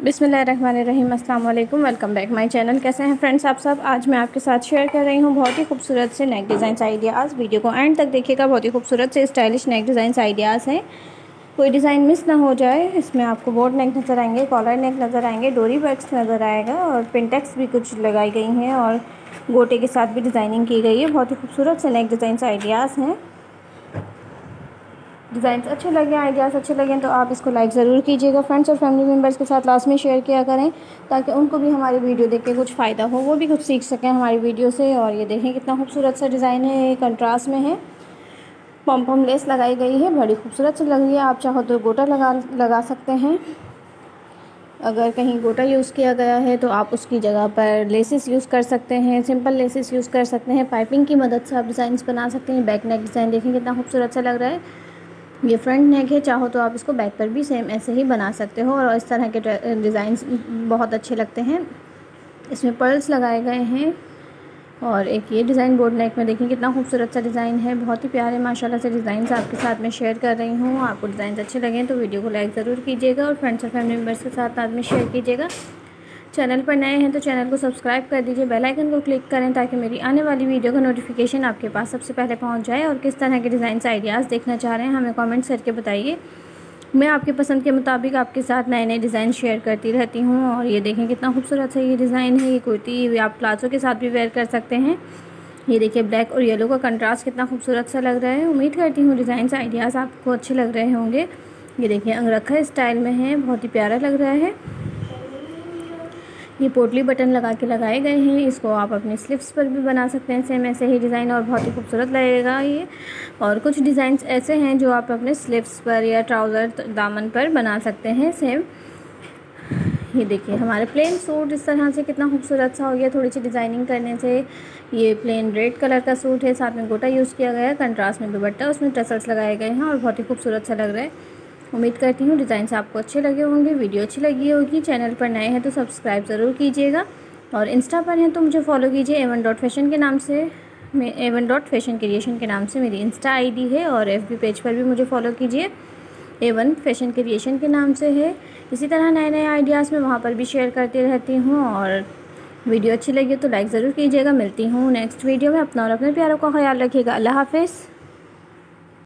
बिस्मिल्लाहिर्रहमानिर्रहीम, अस्सलाम वालेकुम, वेलकम बैक माय चैनल। कैसे हैं फ्रेंड्स आप सब? आज मैं आपके साथ शेयर कर रही हूँ बहुत ही खूबसूरत से नेक डिज़ाइंस आइडियाज़। वीडियो को एंड तक देखिएगा, बहुत ही खूबसूरत से स्टाइलिश नेक डिज़ाइंस आइडियाज़ हैं, कोई डिज़ाइन मिस ना हो जाए। इसमें आपको बोर्ड नेक नज़र आएंगे, कॉलर नेक नज़र आएंगे, डोरी वर्क्स नज़र आएगा और पिनटेक्स भी कुछ लगाई गई हैं और गोटे के साथ भी डिज़ाइनिंग की गई है। बहुत ही खूबसूरत से नेक डिज़ाइंस आइडियाज़ हैं। डिज़ाइंस अच्छे लगे, आइडियाज़ अच्छे लगे तो आप इसको लाइक ज़रूर कीजिएगा फ्रेंड्स, और फैमिली मेम्बर्स के साथ लास्ट में शेयर किया करें ताकि उनको भी हमारी वीडियो देख के कुछ फ़ायदा हो, वो भी कुछ सीख सकें हमारी वीडियो से। और ये देखें कितना खूबसूरत सा डिज़ाइन है, ये कंट्रास्ट में है, पॉम-पॉम लेस लगाई गई है, बड़ी खूबसूरत से लग रही है। आप चाहो तो गोटा लगा सकते हैं। अगर कहीं गोटा यूज़ किया गया है तो आप उसकी जगह पर लेसेस यूज़ कर सकते हैं, सिंपल लेसेस यूज़ कर सकते हैं। पाइपिंग की मदद से आप डिज़ाइंस बना सकते हैं। बैक नेक डिज़ाइन देखें कितना खूबसूरत सा लग रहा है। ये फ्रंट नेक है, चाहो तो आप इसको बैक पर भी सेम ऐसे ही बना सकते हो और इस तरह के डिज़ाइंस बहुत अच्छे लगते हैं। इसमें पर्ल्स लगाए गए हैं और एक ये डिज़ाइन बोर्ड नेक में देखें कितना खूबसूरत सा डिज़ाइन है। बहुत ही प्यारे माशाल्लाह से डिज़ाइंस आपके साथ मैं शेयर कर रही हूँ। आपको डिज़ाइन अच्छे लगें तो वीडियो को लाइक ज़रूर कीजिएगा और फ्रेंड्स और फैमिली मेम्बर्स के साथ साथ में शेयर कीजिएगा। चैनल पर नए हैं तो चैनल को सब्सक्राइब कर दीजिए, बेल आइकन को क्लिक करें ताकि मेरी आने वाली वीडियो का नोटिफिकेशन आपके पास सबसे पहले पहुंच जाए। और किस तरह के डिज़ाइंस आइडियाज़ देखना चाह रहे हैं हमें कमेंट्स करके बताइए। मैं आपके पसंद के मुताबिक आपके साथ नए नए डिज़ाइन शेयर करती रहती हूँ। और ये देखें कितना खूबसूरत सा ये डिज़ाइन है। ये कुर्ती आप प्लाजो के साथ भी वेयर कर सकते हैं। ये देखिए ब्लैक और येलो का कंट्रास्ट कितना खूबसूरत सा लग रहा है। उम्मीद करती हूँ डिज़ाइंस आइडियाज़ आपको अच्छे लग रहे होंगे। ये देखिए अंगरखा स्टाइल में है, बहुत ही प्यारा लग रहा है। ये पोटली बटन लगा के लगाए गए हैं। इसको आप अपने स्लीव्स पर भी बना सकते हैं सेम ऐसे ही डिज़ाइन और बहुत ही खूबसूरत लगेगा ये। और कुछ डिज़ाइंस ऐसे हैं जो आप अपने स्लीव्स पर या ट्राउज़र दामन पर बना सकते हैं सेम। ये देखिए हमारे प्लेन सूट इस तरह से कितना खूबसूरत सा हो गया थोड़ी सी डिज़ाइनिंग करने से। ये प्लेन रेड कलर का सूट है, साथ में गोटा यूज़ किया गया है, कंट्रास्ट में दुपट्टा, उसमें टसल्स लगाए गए हैं और बहुत ही खूबसूरत सा लग रहा है। उम्मीद करती हूँ डिज़ाइंस आपको अच्छे लगे होंगे, वीडियो अच्छी लगी होगी। चैनल पर नए हैं तो सब्सक्राइब ज़रूर कीजिएगा और इंस्टा पर हैं तो मुझे फॉलो कीजिए A1.Fashion के नाम से। मैं A1.Fashion क्रिएशन के नाम से मेरी इंस्टा आईडी है और FB पेज पर भी मुझे फॉलो कीजिए, A1.Fashion क्रिएशन के नाम से है। इसी तरह नए नए आइडियाज़ मैं वहाँ पर भी शेयर करती रहती हूँ। और वीडियो अच्छी लगी तो लाइक ज़रूर कीजिएगा। मिलती हूँ नेक्स्ट वीडियो में। अपना और अपने प्यारों का ख्याल रखिएगा। अल्लाह हाफिज़।